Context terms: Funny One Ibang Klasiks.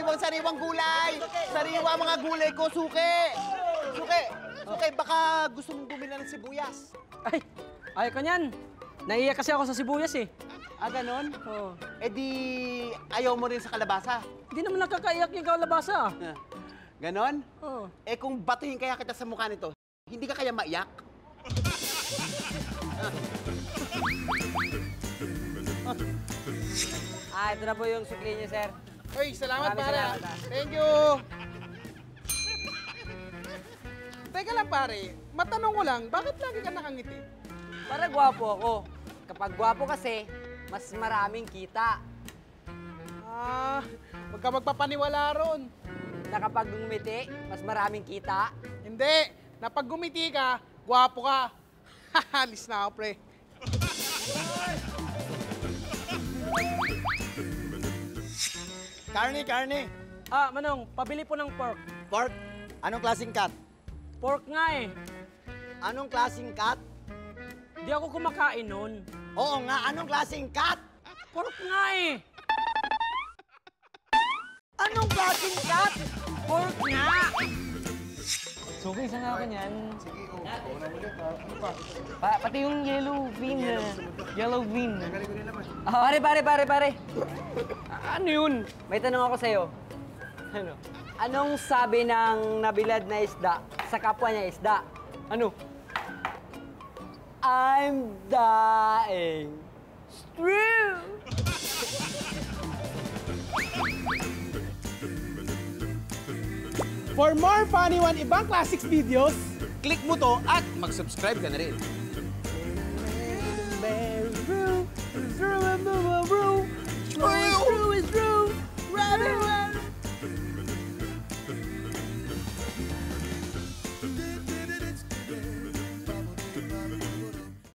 sariwang gulay. Sariwa mga gulay ko, suke. Suke, baka gusto mong bumili ng sibuyas. Ay, ayaw ko niyan. Naiiyak kasi ako sa sibuyas eh. Ah, ganun? Oo. Eh di, ayaw mo rin sa kalabasa? Hindi naman nakakaiyak yung kalabasa. Ganon? Oo. Eh kung batuhin kaya kita sa mukha nito, hindi ka kaya maiyak? Ah, ito na po yung sukli niyo, sir. Ay, salamat pare. Thank you. Teka lang pare, matanong ko lang, bakit lagi ka nakangiti? Para gwapo ako. Kapag gwapo kasi, mas maraming kita. Ah, huwag ka magpapaniwala ron. Na kapag gumiti, mas maraming kita? Hindi. Napag gumiti ka, gwapo ka. Hahalis na ako, pre. Carne. Ah, Manong, pabili po ng pork. Pork? Anong klaseng cut? Pork nga eh. Anong klaseng cut? Di ako kumakain nun. Oo nga, anong klaseng cut? Pork nga eh! Anong klaseng cut? Pork nga! So, okay, saan ako niyan? Sige, oo. Pati yung yellow bean. Yellow bean. Pare. Ano yun? May tanong ako sa'yo. Ano? Anong sabi ng nabilad na isda sa kapwa niya isda? Ano? I'm dying. It's true. For more Funny One Ibang Klasiks videos, click mo to at mag-subscribe ka na rin.